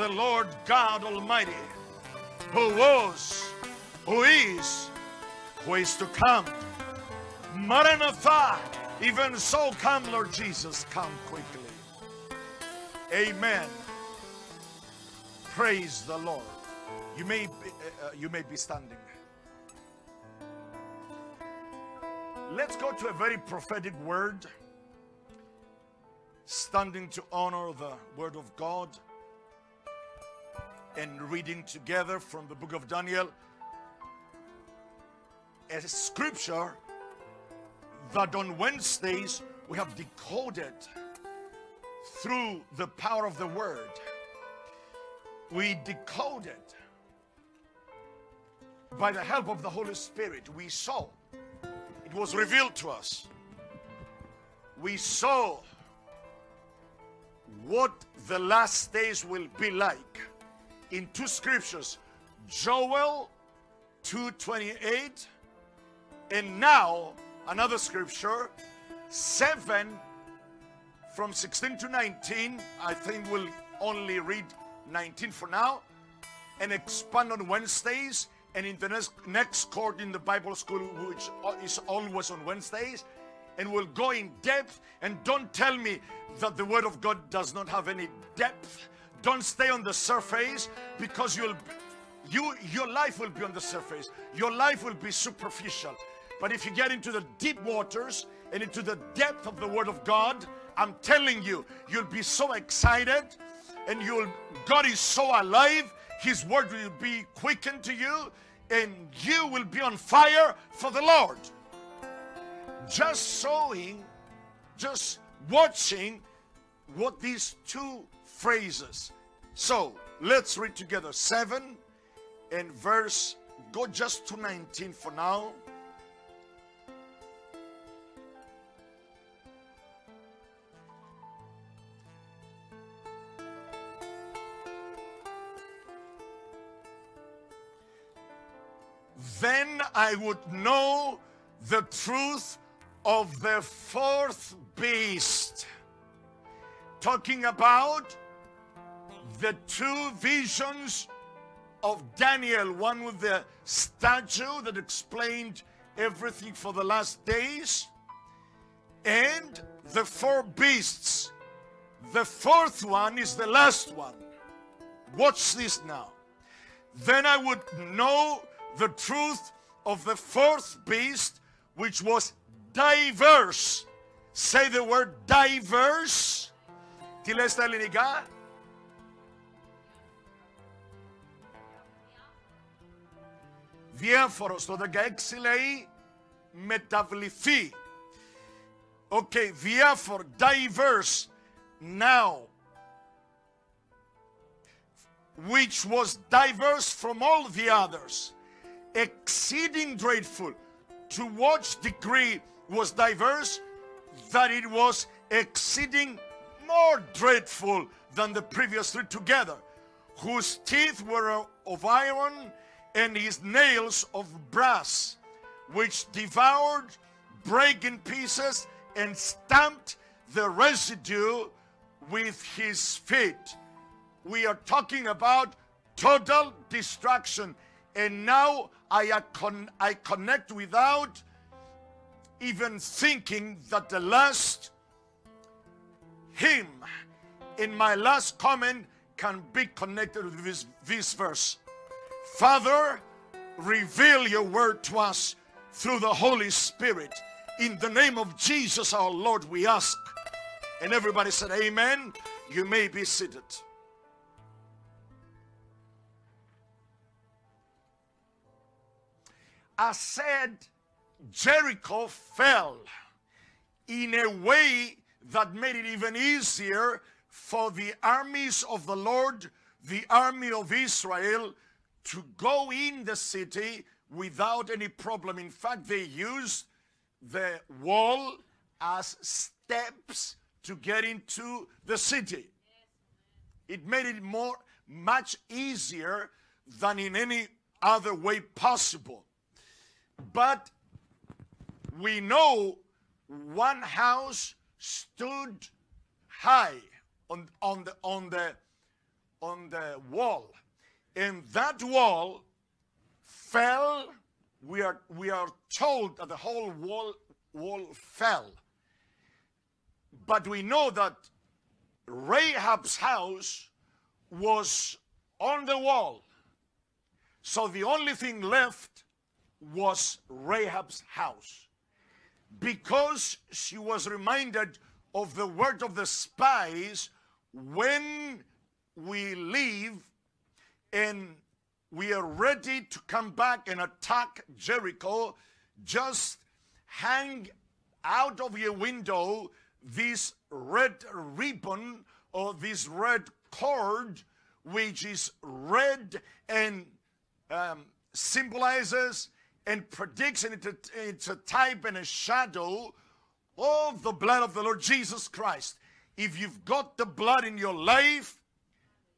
the Lord God Almighty, who was, who is to come. Maranatha, even so come, Lord Jesus, come quickly. Amen. Praise the Lord. You may be standing. Let's go to a very prophetic word. Standing to honor the Word of God and reading together from the book of Daniel, a scripture that on Wednesdays we have decoded through the power of the Word. We decoded by the help of the Holy Spirit. We saw. It was revealed to us. We saw what the last days will be like in two scriptures, Joel 2:28, and now another scripture, 7 from 16 to 19. I think we'll only read 19 for now and expand on Wednesdays, and in the next court in the Bible school, which is always on Wednesdays, and we'll go in depth. And don't tell me that the Word of God does not have any depth. Don't stay on the surface, because your life will be on the surface. Your life will be superficial. But if you get into the deep waters and into the depth of the Word of God, I'm telling you, you'll be so excited, and God is so alive. His Word will be quickened to you, and you will be on fire for the Lord. Just watching what these two phrases. So let's read together 7 and verse, go just to 19 for now. Then I would know the truth of the fourth beast, talking about the two visions of Daniel, one with the statue that explained everything for the last days, and the four beasts. The fourth one is the last one. Watch this now. Then I would know the truth of the fourth beast, which was diverse. Say the word diverse. Τι λέει στα ελληνικά? Διάφορος. Το 16 λέει μεταβληθεί. Okay, διάφορο, diverse. Now, which was diverse from all the others, exceeding dreadful. To what degree was diverse? That it was exceeding more dreadful than the previous three together, whose teeth were of iron and his nails of brass, which devoured, brake in pieces, and stamped the residue with his feet. We are talking about total destruction. And now I connect without even thinking that the last hymn in my last comment can be connected with this verse. Father, reveal your word to us through the Holy Spirit. In the name of Jesus our Lord we ask. And everybody said amen. You may be seated. I said Jericho fell in a way that made it even easier for the armies of the Lord, the army of Israel, to go in the city without any problem. In fact, they used the wall as steps to get into the city. It made it much easier than in any other way possible. But we know one house stood high on the on the wall, and that wall fell. We are told that the whole wall fell, but we know that Rahab's house was on the wall, so the only thing left was Rahab's house, because she was reminded of the word of the spies, when we leave and we are ready to come back and attack Jericho, just hang out of your window this red ribbon or this red cord, which is red and symbolizes and predicts, and it's a type and a shadow of the blood of the Lord Jesus Christ. If you've got the blood in your life,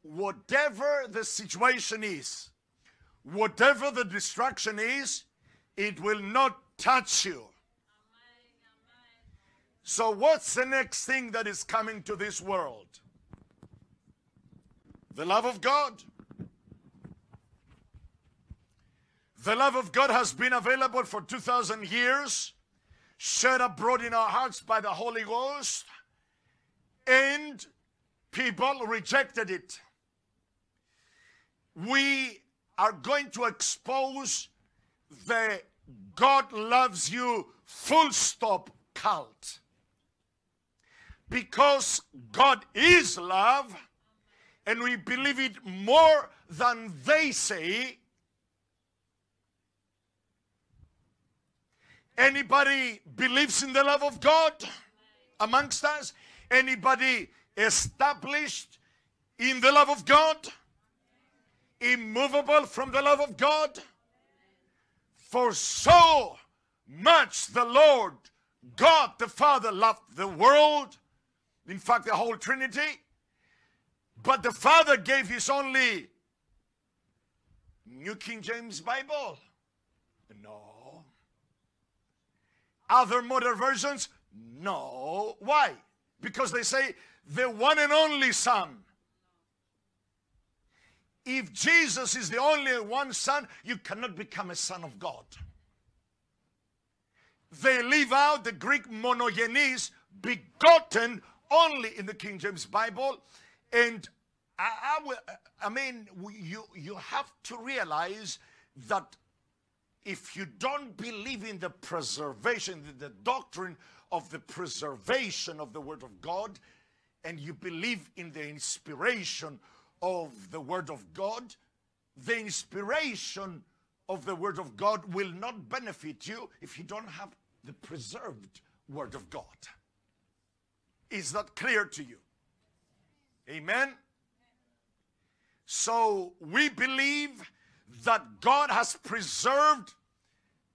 whatever the situation is, whatever the destruction is, it will not touch you. So what's the next thing that is coming to this world? The love of God. The love of God has been available for 2,000 years, shed abroad in our hearts by the Holy Ghost, and people rejected it. We are going to expose the God loves you full stop cult, because God is love, and we believe it more than they say. Anybody believes in the love of God amongst us? Anybody established in the love of God? Immovable from the love of God? For so much the Lord God the Father loved the world, in fact the whole Trinity, but the Father gave his only New King James Bible. No. Other modern versions? No. Why? Because they say the one and only Son. If Jesus is the only one Son, you cannot become a son of God. They leave out the Greek monogenes, begotten, only in the King James Bible. And I mean, you have to realize that if you don't believe in the preservation, the doctrine of the preservation of the Word of God, and you believe in the inspiration of the Word of God, the inspiration of the Word of God will not benefit you if you don't have the preserved Word of God. Is that clear to you? Amen? So we believe that God has preserved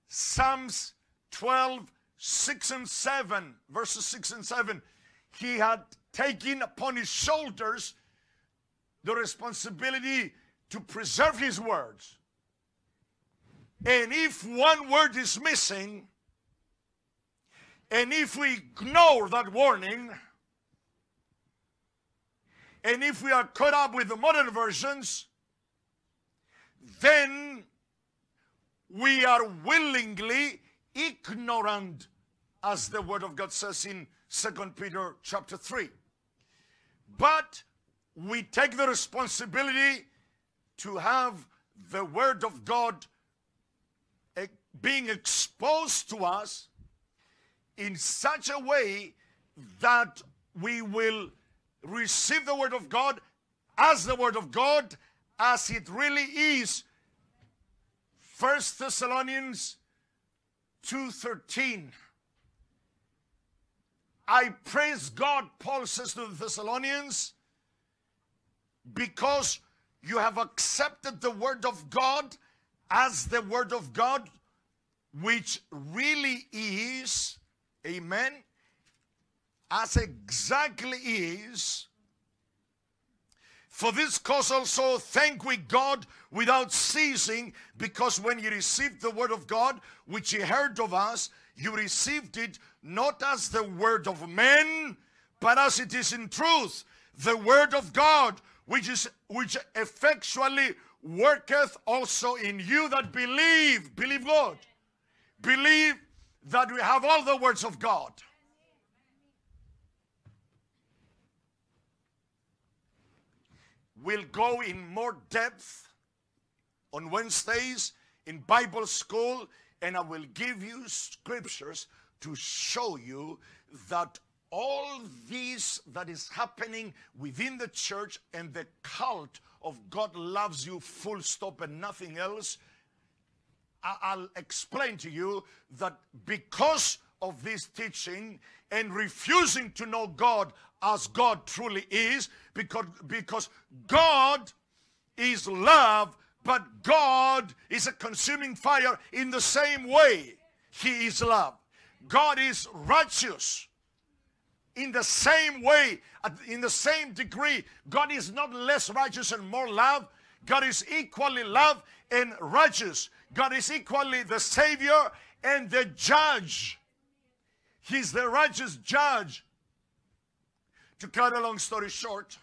Psalms 12, 6 and 7, verses 6 and 7. He had taken upon his shoulders the responsibility to preserve his words. And if one word is missing, and if we ignore that warning, and if we are caught up with the modern versions, then we are willingly ignorant, as the Word of God says in 2 Peter chapter 3. But we take the responsibility to have the Word of God being exposed to us in such a way that we will receive the Word of God as the Word of God, as it really is. First Thessalonians 2:13. I praise God, Paul says to the Thessalonians, because you have accepted the Word of God as the Word of God, which really is, amen, as exactly is. For this cause also thank we God without ceasing, because when you received the Word of God, which you heard of us, you received it not as the word of men, but as it is in truth, the Word of God, which effectually worketh also in you that believe. Believe God. Believe that we have all the words of God. We'll go in more depth on Wednesdays in Bible school, and I will give you scriptures to show you that all this that is happening within the church and the cult of God loves you, full stop, and nothing else. I'll explain to you that because of this teaching and refusing to know God as God truly is, because God is love, but God is a consuming fire in the same way He is love. God is righteous in the same way, in the same degree. God is not less righteous and more love. God is equally love and righteous. God is equally the Savior and the Judge. He's the righteous Judge. To cut a long story short,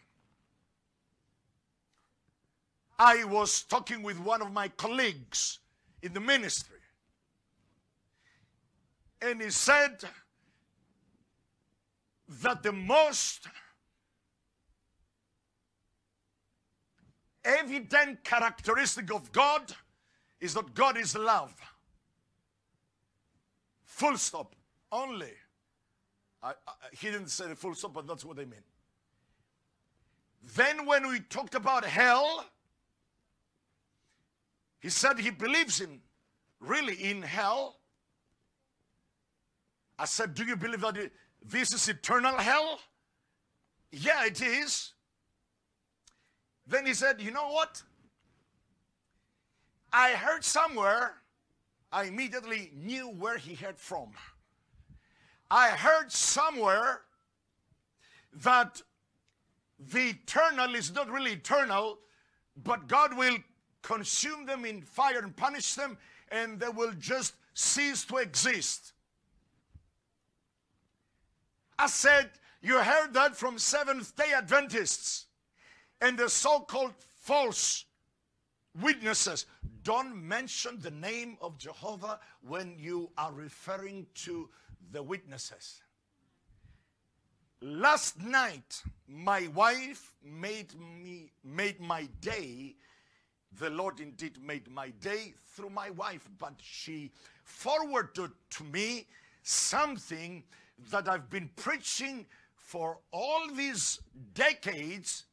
I was talking with one of my colleagues in the ministry, and he said that the most evident characteristic of God is that God is love. Full stop. Only. He didn't say the full stop, but that's what I mean. Then when we talked about hell, he said he believes in, really, in hell. I said, do you believe that this is eternal hell? Yeah, it is. Then he said, you know what? I heard somewhere, I immediately knew where he heard from. I heard somewhere that the eternal is not really eternal, but God will consume them in fire and punish them, and they will just cease to exist. I said, you heard that from Seventh Day Adventists and the so-called false witnesses. Don't mention the name of Jehovah when you are referring to the witnesses. Last night, my wife made my day. The Lord indeed made my day through my wife, but she forwarded to me something that I've been preaching for all these decades,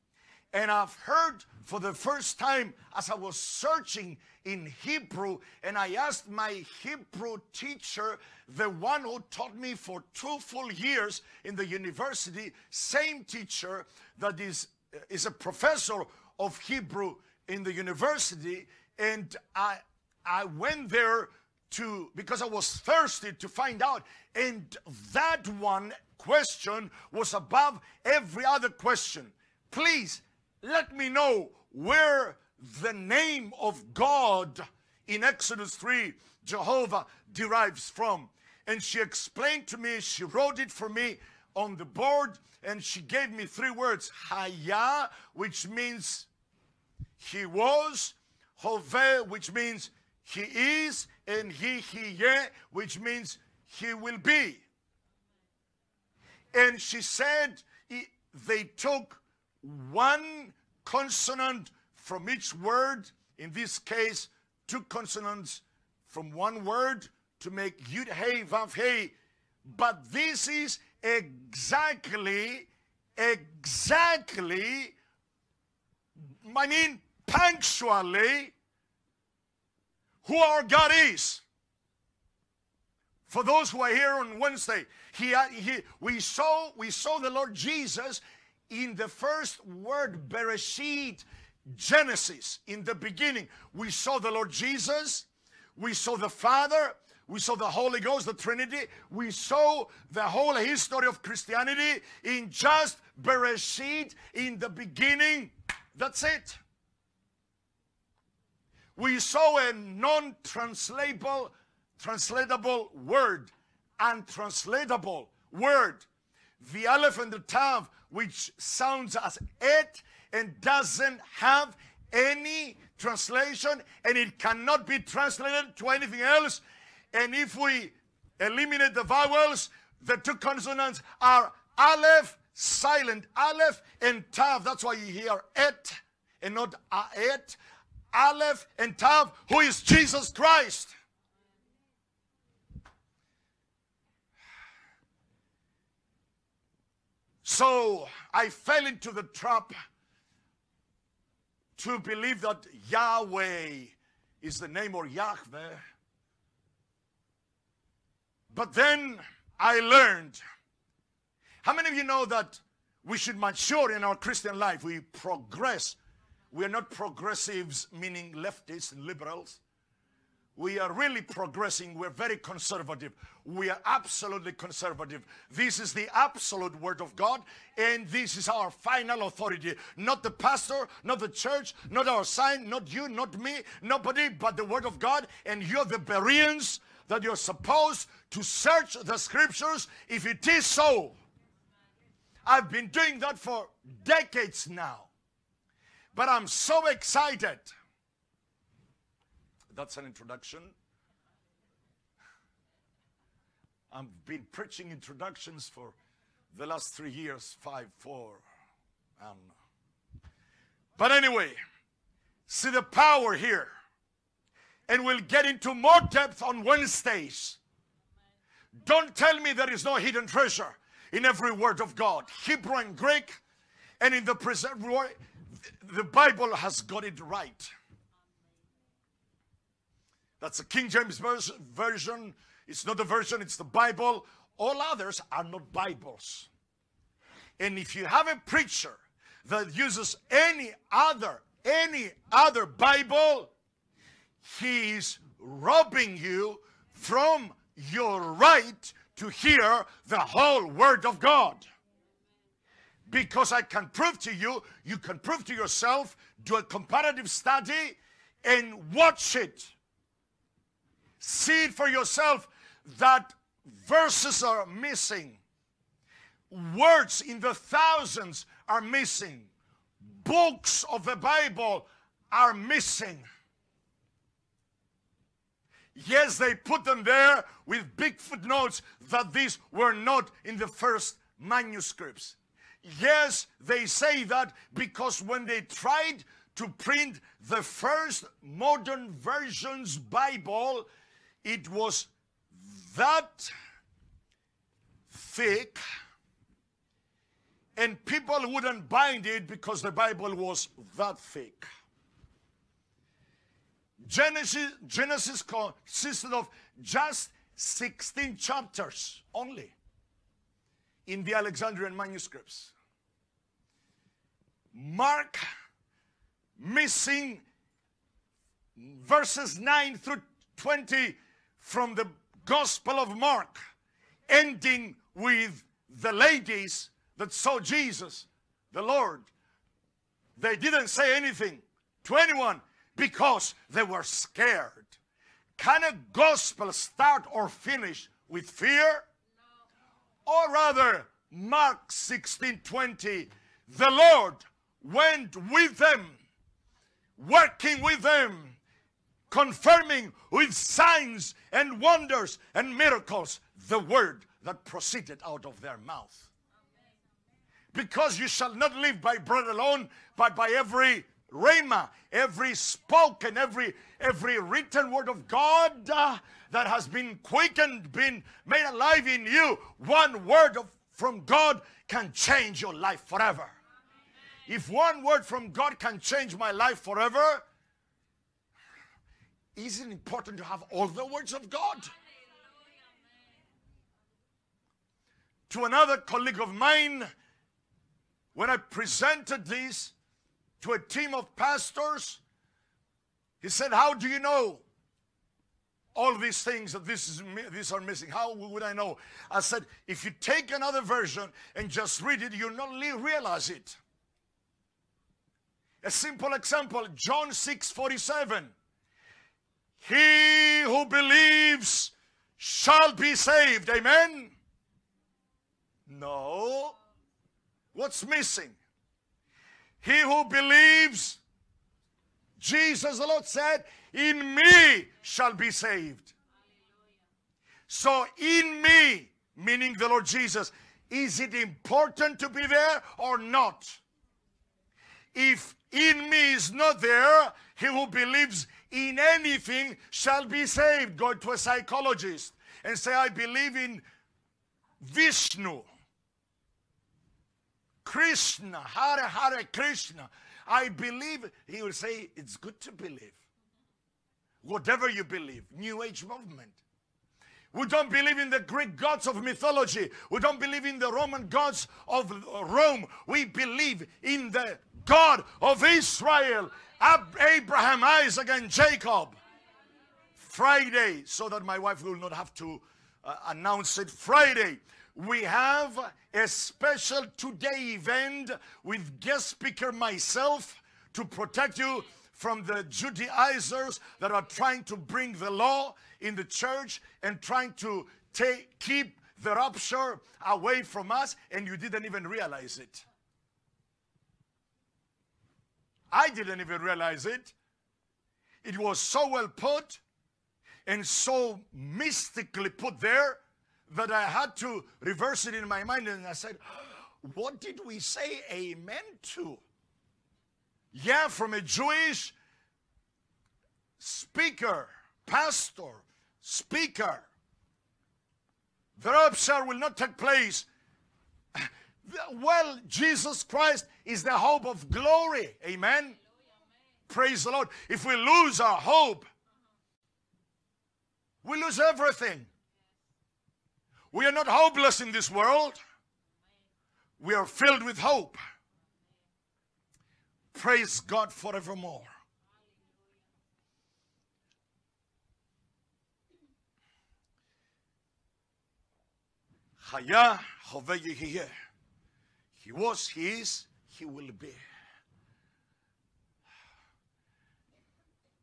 and I've heard for the first time as I was searching in Hebrew, and I asked my Hebrew teacher, the one who taught me for 2 full years in the university, same teacher that is a professor of Hebrew in the university, and I went there because I was thirsty to find out, and that one question was above every other question. Please let me know where the name of God in Exodus 3, Jehovah, derives from. And she explained to me, she wrote it for me on the board, and she gave me 3 words, Hayah, which means He was, Hoveh, which means He is, and Yeh, which means He will be. And she said they took 1 consonant from each word, in this case 2 consonants from 1 word to make Yud, Hey, Vav, Hey. But this is exactly, I mean punctually, who our God is. For those who are here on Wednesday, we saw the Lord Jesus in the first word, Bereshit, Genesis, in the beginning. We saw the Lord Jesus, we saw the Father, we saw the Holy Ghost, the Trinity. We saw the whole history of Christianity in just Bereshit, in the beginning. That's it. We saw a non-translatable word, untranslatable word, the Aleph and the Tav, which sounds as et and doesn't have any translation, and it cannot be translated to anything else. And if we eliminate the vowels, the two consonants are Aleph, silent Aleph, and Tav. That's why you hear et and not aet. Aleph and Tav, who is Jesus Christ. So I fell into the trap to believe that Yahweh is the name, or Yahweh. But then I learned. How many of you know that we should mature in our Christian life? We progress. We are not progressives, meaning leftists and liberals. We are really progressing. We're very conservative. We are absolutely conservative. This is the absolute word of God, and this is our final authority. Not the pastor, not the church, not our sign, not you, not me, nobody, but the word of God. And you're the Bereans that you're supposed to search the scriptures if it is so. I've been doing that for decades now. But I'm so excited. That's an introduction. I've been preaching introductions for the last 3 years, 5, 4. But anyway, see the power here. And we'll get into more depth on Wednesdays. Don't tell me there is no hidden treasure in every word of God. Hebrew and Greek, and in the preserved word. The Bible has got it right. That's the King James Version. It's not a version, it's the Bible. All others are not Bibles. And if you have a preacher that uses any other Bible, he is robbing you from your right to hear the whole Word of God. Because I can prove to you, you can prove to yourself, do a comparative study and watch it. See it for yourself that verses are missing. Words in the thousands are missing. Books of the Bible are missing. Yes, they put them there with big footnotes that these were not in the first manuscripts. Yes, they say that because when they tried to print the first modern version's Bible, it was that thick, and people wouldn't bind it because the Bible was that thick. Genesis consisted of just 16 chapters only in the Alexandrian manuscripts. Mark, missing verses 9 through 20 from the Gospel of Mark, ending with the ladies that saw Jesus, the Lord. They didn't say anything to anyone because they were scared. Can a gospel start or finish with fear? Or rather, Mark 16:20, the Lord went with them, working with them, confirming with signs and wonders and miracles the word that proceeded out of their mouth. Because you shall not live by bread alone, but by every rhema, every spoken, every written word of God that has been quickened, been made alive in you. One word from God can change your life forever. Amen. If one word from God can change my life forever, isn't it important to have all the words of God? Amen. To another colleague of mine, when I presented this to a team of pastors, he said, how do you know all these things that these are missing? How would I know? I said, if you take another version and just read it, you'll not realize it. A simple example, John 6:47. He who believes shall be saved. Amen? No. What's missing? He who believes, Jesus the Lord said, in me shall be saved. So in me, meaning the Lord Jesus, is it important to be there or not? If in me is not there, he who believes in anything shall be saved. Go to a psychologist and say, I believe in Vishnu, Krishna, Hare Hare Krishna. I believe. He will say, it's good to believe. Whatever you believe, New Age movement. We don't believe in the Greek gods of mythology. We don't believe in the Roman gods of Rome. We believe in the God of Israel, Abraham, Isaac, and Jacob. Friday, so that my wife will not have to announce it. Friday, we have a special two-day event with guest speaker myself to protect you from the Judaizers that are trying to bring the law in the church and trying to keep the rapture away from us, and you didn't even realize it. I didn't even realize it. It was so well put and so mystically put there that I had to reverse it in my mind, and I said, what did we say amen to? Yeah, from a Jewish speaker, pastor, speaker. The rapture will not take place. Well, Jesus Christ is the hope of glory. Amen? Hallelujah. Praise the Lord. If we lose our hope, we lose everything. We are not hopeless in this world. We are filled with hope. Praise God forevermore. Hayah, Hoveh, Yehiyeh. He was, he is, he will be.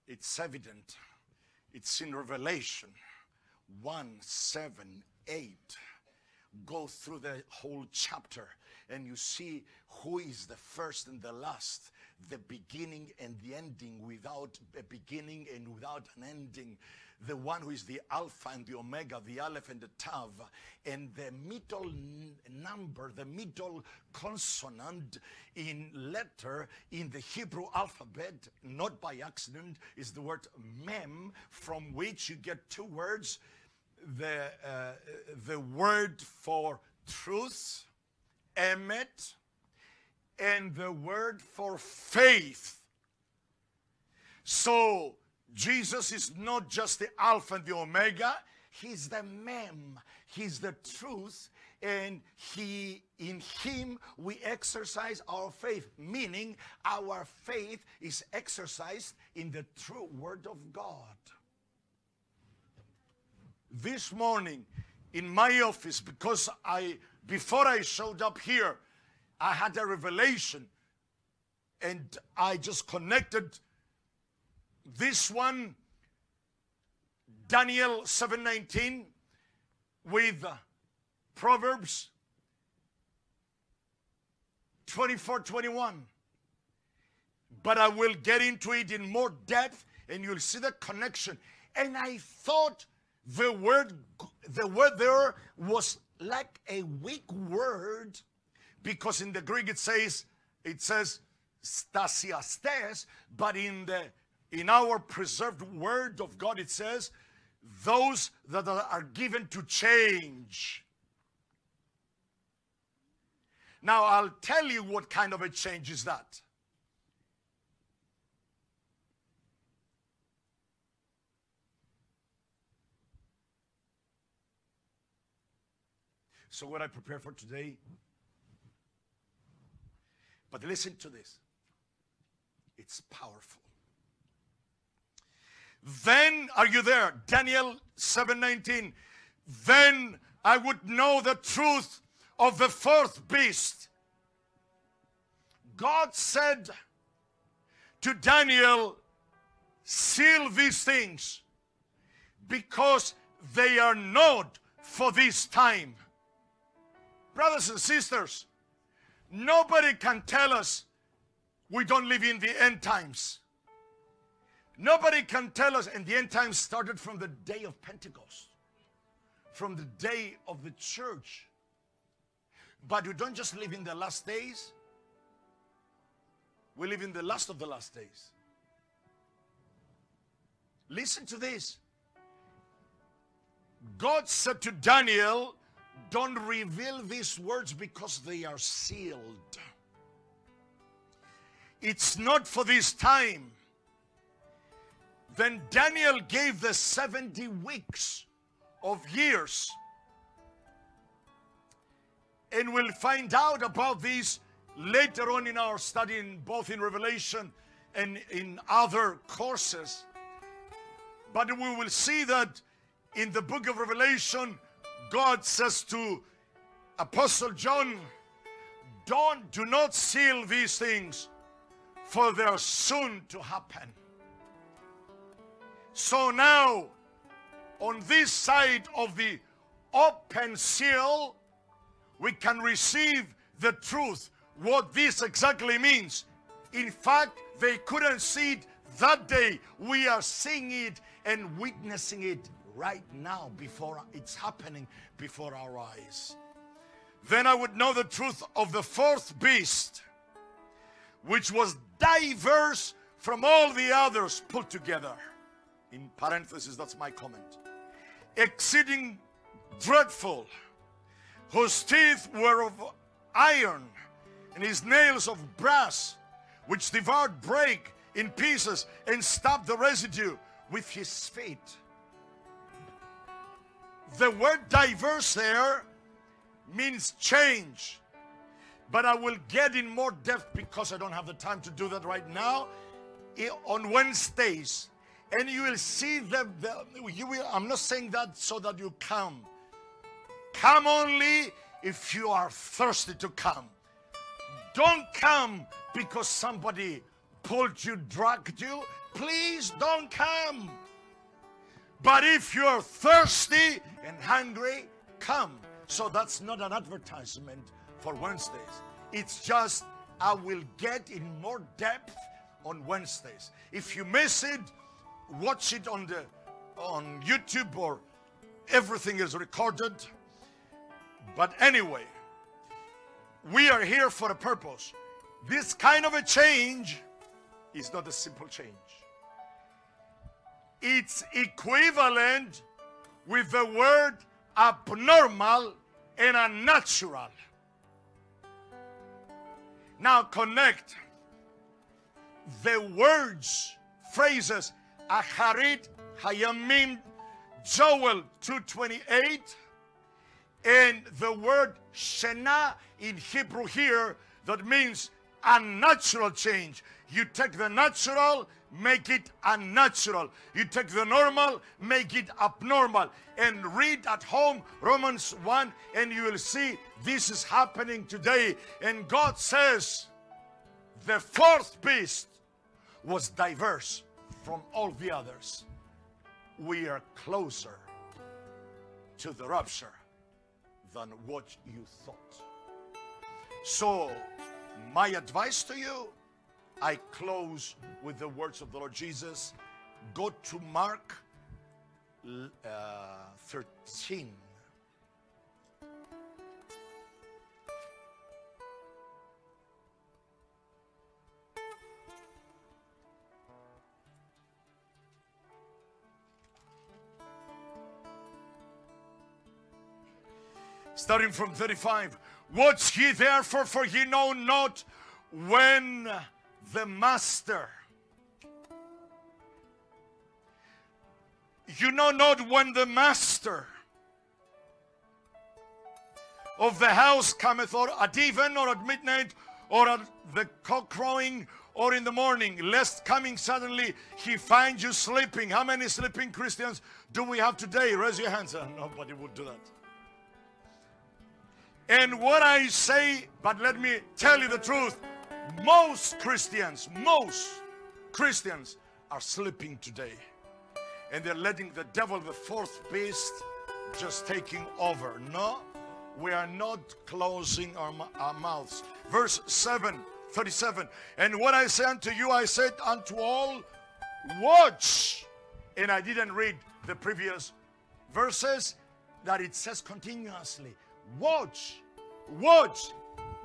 It's evident. It's in Revelation 1:7-8. Go through the whole chapter and you see who is the first and the last, the beginning and the ending, without a beginning and without an ending, the one who is the Alpha and the Omega, the Aleph and the Tav, and the middle number, the middle consonant in letter in the Hebrew alphabet, not by accident, is the word Mem, from which you get two words, the word for truth, emet, and the word for faith. So Jesus is not just the Alpha and the Omega, he's the Mem, he's the truth, and he, in him we exercise our faith, meaning our faith is exercised in the true word of God. This morning in my office, because before I showed up here, I had a revelation, and I just connected this one, Daniel 7:19, with Proverbs 24:21. But I will get into it in more depth, and you'll see the connection. And I thought the word there was like a weak word, because in the Greek it says stasiastes, but in our preserved word of God it says those that are given to change. Now I'll tell you what kind of a change is that. So what I prepare for today, but listen to this, it's powerful. Then, are you there? Daniel 7:19, then I would know the truth of the fourth beast. God said to Daniel, seal these things because they are not for this time. Brothers and sisters, nobody can tell us We don't live in the end times. Nobody can tell us, and the end times started from the day of Pentecost, from the day of the church. But we don't just live in the last days. We live in the last of the last days. Listen to this. God said to Daniel, don't reveal these words because they are sealed. It's not for this time. Then Daniel gave the 70 weeks of years. And we'll find out about this later on in our study, both in Revelation and in other courses. But we will see that in the book of Revelation, God says to Apostle John, do not seal these things, for they are soon to happen. So now, on this side of the open seal, we can receive the truth, what this exactly means. In fact, they couldn't see it that day. We are seeing it and witnessing it right now, before it's happening before our eyes. Then I would know the truth of the fourth beast, which was diverse from all the others put together. In parenthesis, that's my comment. Exceeding dreadful, whose teeth were of iron, and his nails of brass, which devoured, break in pieces, and stabbed the residue with his feet. The word diverse there means change, but I will get in more depth, because I don't have the time to do that right now, on Wednesdays. And you will see that I'm not saying that so that you come. Come only if you are thirsty to come. Don't come because somebody pulled you, dragged you. Please don't come. But if you're thirsty and hungry, come. So that's not an advertisement for Wednesdays. It's just, I will get in more depth on Wednesdays. If you miss it, watch it on YouTube, or everything is recorded. But anyway, we are here for a purpose. This kind of a change is not a simple change. It's equivalent with the word abnormal and unnatural. Now connect the words, phrases, Aharit Hayamim, Joel 2:28, and the word Shena in Hebrew here, that means unnatural change. You take the natural, make it unnatural. You take the normal, make it abnormal. And read at home Romans 1, and you will see this is happening today. And God says, the fourth beast was diverse from all the others. We are closer to the rapture than what you thought. So my advice to you, I close with the words of the Lord Jesus. Go to Mark 13. Starting from 35, watch ye therefore, for ye know not when the master. You know not when the master of the house cometh, or at even, or at midnight, or at the cock crowing, or in the morning, lest coming suddenly he find you sleeping. How many sleeping Christians do we have today? Raise your hands. Nobody would do that. And what I say, but let me tell you the truth, most Christians are sleeping today. And they're letting the devil, the fourth beast, just taking over. No, we are not closing our mouths. Verse 7, 37. And what I say unto you, I said unto all, watch. And I didn't read the previous verses that it says continuously, watch, watch,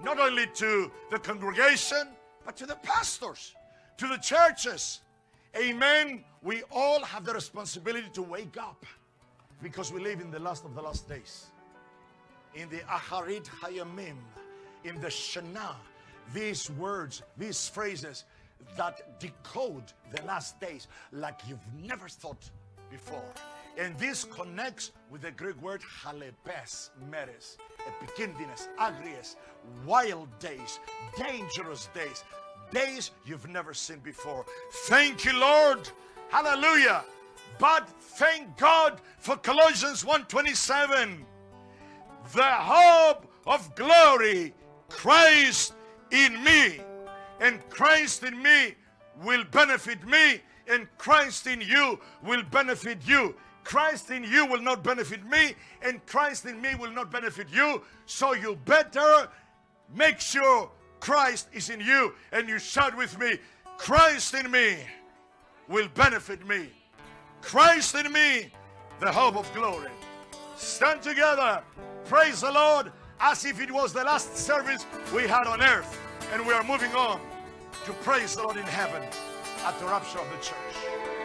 not only to the congregation, but to the pastors, to the churches. Amen. We all have the responsibility to wake up, because we live in the last of the last days, in the Aharit Hayamim, in the Shana. These words, these phrases that decode the last days like you've never thought before. And this connects with the Greek word halepes, meres, epikindines, agries, wild days, dangerous days, days you've never seen before. Thank you, Lord. Hallelujah. But thank God for Colossians 1:27. The hope of glory, Christ in me, and Christ in me will benefit me, and Christ in you will benefit you. Christ in you will not benefit me, and Christ in me will not benefit you. So you better make sure Christ is in you, and you shout with me, Christ in me will benefit me. Christ in me, the hope of glory. Stand together, praise the Lord, as if it was the last service we had on earth, and we are moving on to praise the Lord in heaven at the rapture of the church.